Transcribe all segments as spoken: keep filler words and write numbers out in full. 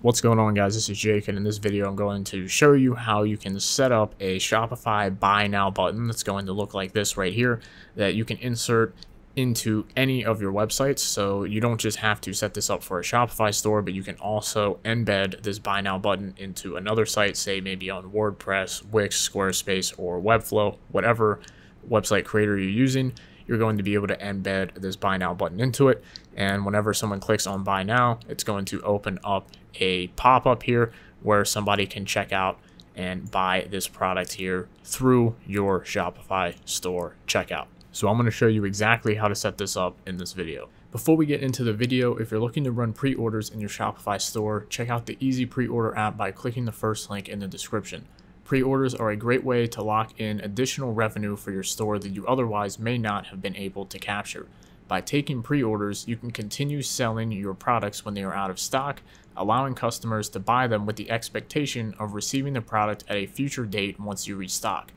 What's going on, guys? This is Jake, and in this video I'm going to show you how you can set up a Shopify buy now button that's going to look like this right here that you can insert into any of your websites. So you don't just have to set this up for a Shopify store, but you can also embed this buy now button into another site, say maybe on WordPress, Wix, Squarespace, or Webflow. Whatever website creator you're using, you're going to be able to embed this buy now button into it. And whenever someone clicks on buy now, it's going to open up a pop-up here where somebody can check out and buy this product here through your Shopify store checkout. So I'm going to show you exactly how to set this up in this video. Before we get into the video, if you're looking to run pre-orders in your Shopify store, check out the Easy Pre-Order app by clicking the first link in the description. Pre-orders are a great way to lock in additional revenue for your store that you otherwise may not have been able to capture. By taking pre-orders, you can continue selling your products when they are out of stock, allowing customers to buy them with the expectation of receiving the product at a future date once you restock.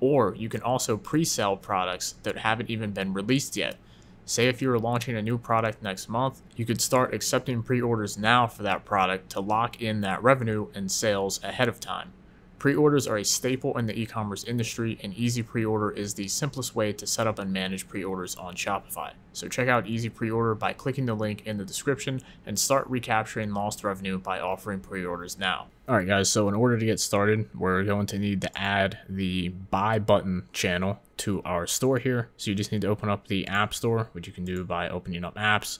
Or you can also pre-sell products that haven't even been released yet. Say if you were launching a new product next month, you could start accepting pre-orders now for that product to lock in that revenue and sales ahead of time. Pre-orders are a staple in the e-commerce industry, and Easy Pre-Order is the simplest way to set up and manage pre-orders on Shopify. So check out Easy Pre-Order by clicking the link in the description and start recapturing lost revenue by offering pre-orders now. All right, guys, so in order to get started, we're going to need to add the buy button channel to our store here. So you just need to open up the App Store, which you can do by opening up apps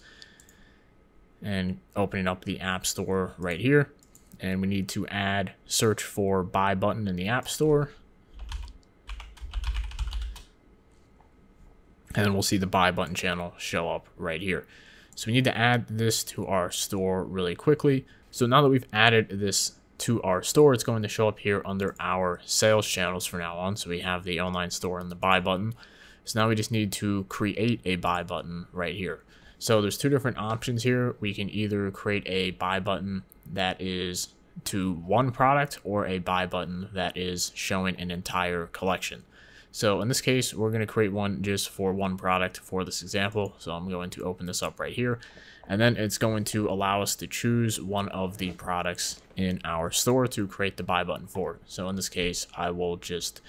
and opening up the App Store right here. And we need to add search for buy button in the App Store. And we'll see the buy button channel show up right here. So we need to add this to our store really quickly. So now that we've added this to our store, it's going to show up here under our sales channels from now on. So we have the online store and the buy button. So now we just need to create a buy button right here. So there's two different options here. We can either create a buy button that is to one product or a buy button that is showing an entire collection. So in this case, we're going to create one just for one product for this example. So I'm going to open this up right here, and then it's going to allow us to choose one of the products in our store to create the buy button for. So in this case, I will just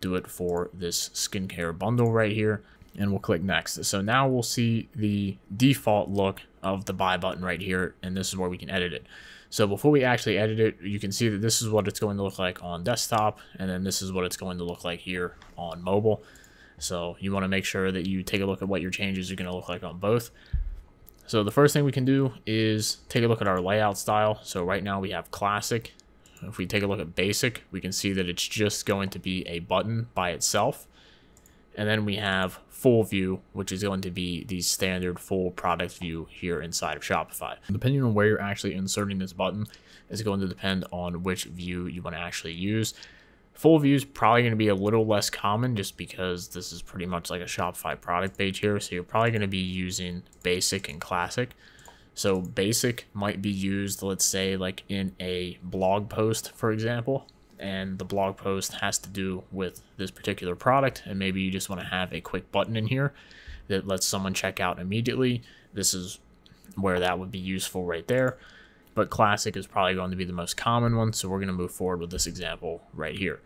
do it for this skincare bundle right here, and we'll click next. So now we'll see the default look of the buy button right here, and this is where we can edit it. So before we actually edit it, you can see that this is what it's going to look like on desktop, and then this is what it's going to look like here on mobile. So you want to make sure that you take a look at what your changes are going to look like on both. So the first thing we can do is take a look at our layout style. So right now we have classic. If we take a look at basic, we can see that it's just going to be a button by itself. And then we have full view, which is going to be the standard full product view here inside of Shopify. Depending on where you're actually inserting this button, it's going to depend on which view you want to actually use. Full view is probably going to be a little less common just because this is pretty much like a Shopify product page here. So you're probably going to be using basic and classic. So basic might be used, let's say, like in a blog post, for example. And the blog post has to do with this particular product, and maybe you just want to have a quick button in here that lets someone check out immediately. This is where that would be useful right there. But classic is probably going to be the most common one, so we're going to move forward with this example right here.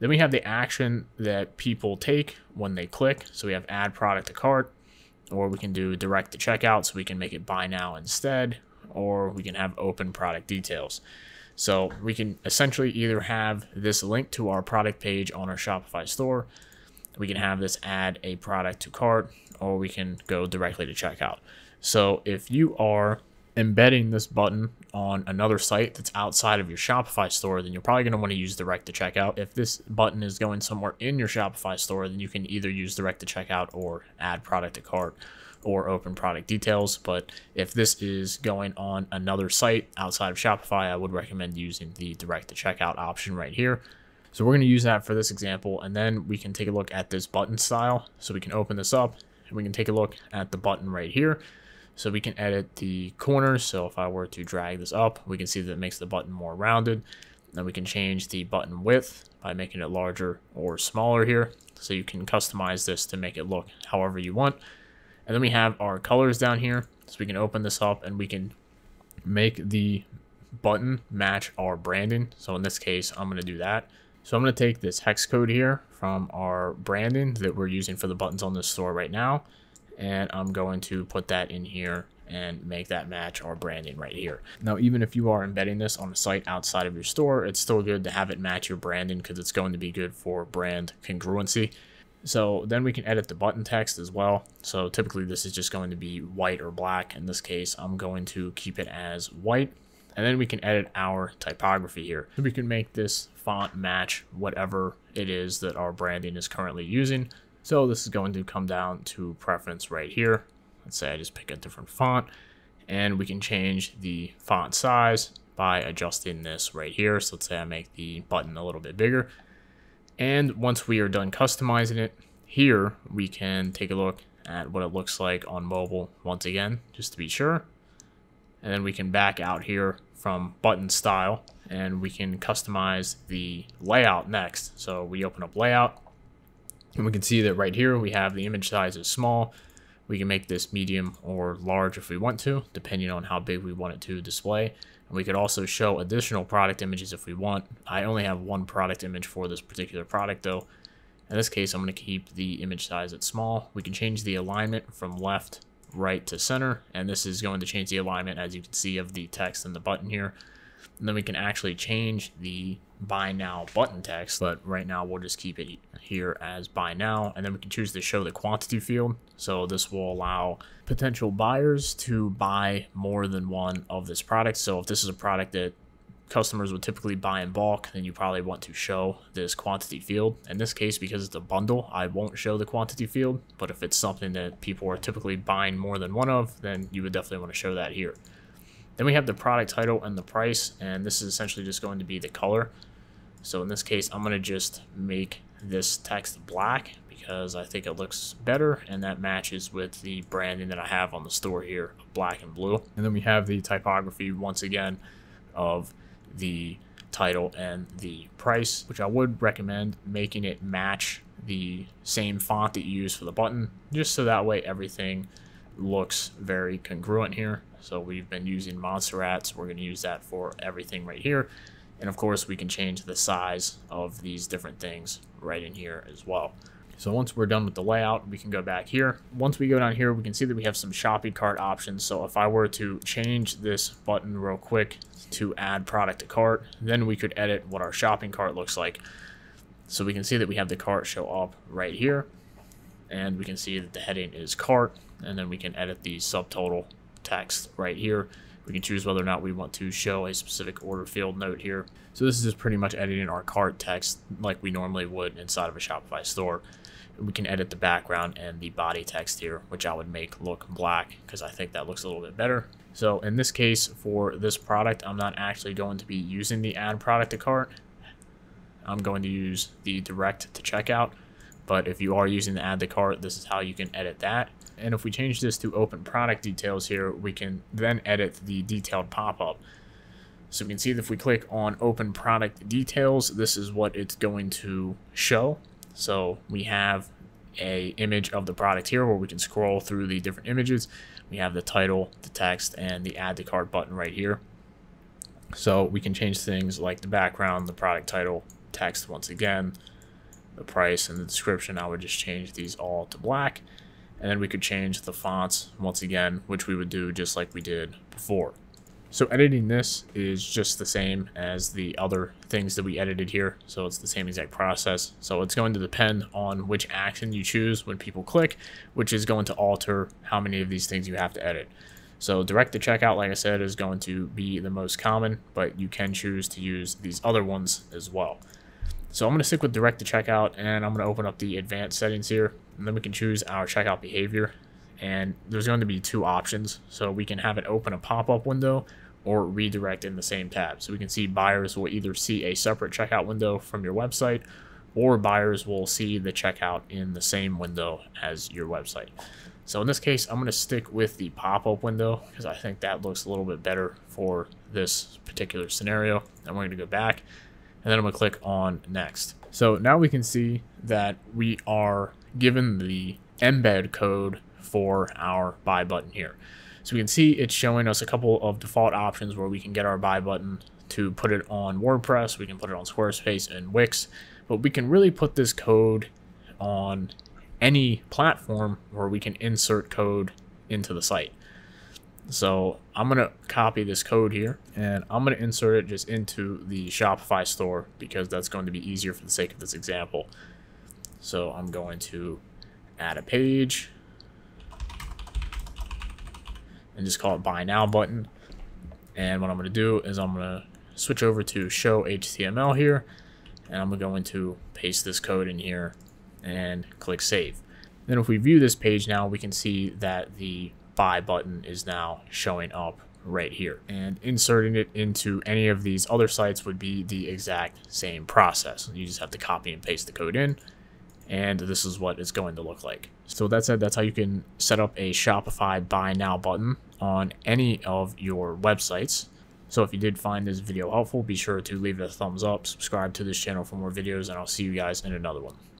Then we have the action that people take when they click. So we have add product to cart, or we can do direct to checkout, so we can make it buy now instead, or we can have open product details. So we can essentially either have this link to our product page on our Shopify store, we can have this add a product to cart, or we can go directly to checkout. So if you are embedding this button on another site that's outside of your Shopify store, then you're probably going to want to use direct to checkout. If this button is going somewhere in your Shopify store, then you can either use direct to checkout or add product to cart or open product details. But if this is going on another site outside of Shopify, I would recommend using the direct to checkout option right here. So we're going to use that for this example, and then we can take a look at this button style. So we can open this up and we can take a look at the button right here. So we can edit the corners. So if I were to drag this up, we can see that it makes the button more rounded. Then we can change the button width by making it larger or smaller here. So you can customize this to make it look however you want. And then we have our colors down here. So we can open this up and we can make the button match our branding. So in this case, I'm going to do that. So I'm going to take this hex code here from our branding that we're using for the buttons on this store right now, and I'm going to put that in here and make that match our branding right here. Now, even if you are embedding this on a site outside of your store, it's still good to have it match your branding because it's going to be good for brand congruency. So then we can edit the button text as well. So typically this is just going to be white or black. In this case, I'm going to keep it as white. And then we can edit our typography here. We can make this font match whatever it is that our branding is currently using. So this is going to come down to preference right here. Let's say I just pick a different font, and we can change the font size by adjusting this right here. So let's say I make the button a little bit bigger. And once we are done customizing it here, we can take a look at what it looks like on mobile once again, just to be sure. And then we can back out here from button style, and we can customize the layout next. So we open up layout, and we can see that right here we have the image size is small. We can make this medium or large if we want to, depending on how big we want it to display. And we could also show additional product images if we want. I only have one product image for this particular product though. In this case, I'm going to keep the image size at small. We can change the alignment from left, right to center. And this is going to change the alignment, as you can see, of the text and the button here. And then we can actually change the buy now button text, but right now we'll just keep it here as buy now. And then we can choose to show the quantity field, so this will allow potential buyers to buy more than one of this product. So if this is a product that customers would typically buy in bulk, then you probably want to show this quantity field. In this case, because it's a bundle, I won't show the quantity field, but if it's something that people are typically buying more than one of, then you would definitely want to show that here. Then we have the product title and the price, and this is essentially just going to be the color. So in this case, I'm going to just make this text black because I think it looks better, and that matches with the branding that I have on the store here, black and blue. And then we have the typography once again of the title and the price, which I would recommend making it match the same font that you use for the button, just so that way everything looks very congruent here. So we've been using Montserrat, so we're going to use that for everything right here. And of course, we can change the size of these different things right in here as well. So once we're done with the layout, we can go back here. Once we go down here, we can see that we have some shopping cart options. So if I were to change this button real quick to add product to cart, then we could edit what our shopping cart looks like. So we can see that we have the cart show up right here, and we can see that the heading is cart, and then we can edit the subtotal text right here. We can choose whether or not we want to show a specific order field note here. So this is just pretty much editing our cart text like we normally would inside of a Shopify store. We can edit the background and the body text here, which I would make look black because I think that looks a little bit better. So in this case, for this product, I'm not actually going to be using the add product to cart. I'm going to use the direct to checkout. But if you are using the add to cart, this is how you can edit that. And if we change this to open product details here, we can then edit the detailed pop-up. So we can see that if we click on open product details, this is what it's going to show. So we have a image of the product here where we can scroll through the different images. We have the title, the text, and the add to cart button right here. So we can change things like the background, the product title, text once again, the price, and the description. I would just change these all to black. And then we could change the fonts once again, which we would do just like we did before. So editing this is just the same as the other things that we edited here. So it's the same exact process. So it's going to depend on which action you choose when people click, which is going to alter how many of these things you have to edit. So direct to checkout, like I said, is going to be the most common, but you can choose to use these other ones as well. So I'm going to stick with direct to checkout, and I'm going to open up the advanced settings here, and then we can choose our checkout behavior. And there's going to be two options. So we can have it open a pop-up window or redirect in the same tab. So we can see buyers will either see a separate checkout window from your website, or buyers will see the checkout in the same window as your website. So in this case, I'm going to stick with the pop-up window because I think that looks a little bit better for this particular scenario. And we're going to go back, and then I'm going to click on next. So now we can see that we are given the embed code for our buy button here. So we can see it's showing us a couple of default options where we can get our buy button to put it on WordPress. We can put it on Squarespace and Wix, but we can really put this code on any platform where we can insert code into the site. So I'm going to copy this code here and I'm going to insert it just into the Shopify store because that's going to be easier for the sake of this example. So I'm going to add a page and just call it buy now button. And what I'm going to do is I'm going to switch over to show H T M L here, and I'm going to paste this code in here and click save. Then if we view this page now, we can see that the buy button is now showing up right here, and inserting it into any of these other sites would be the exact same process. You just have to copy and paste the code in, and this is what it's going to look like. So that said, that's how you can set up a Shopify buy now button on any of your websites. So if you did find this video helpful, be sure to leave it a thumbs up, subscribe to this channel for more videos, and I'll see you guys in another one.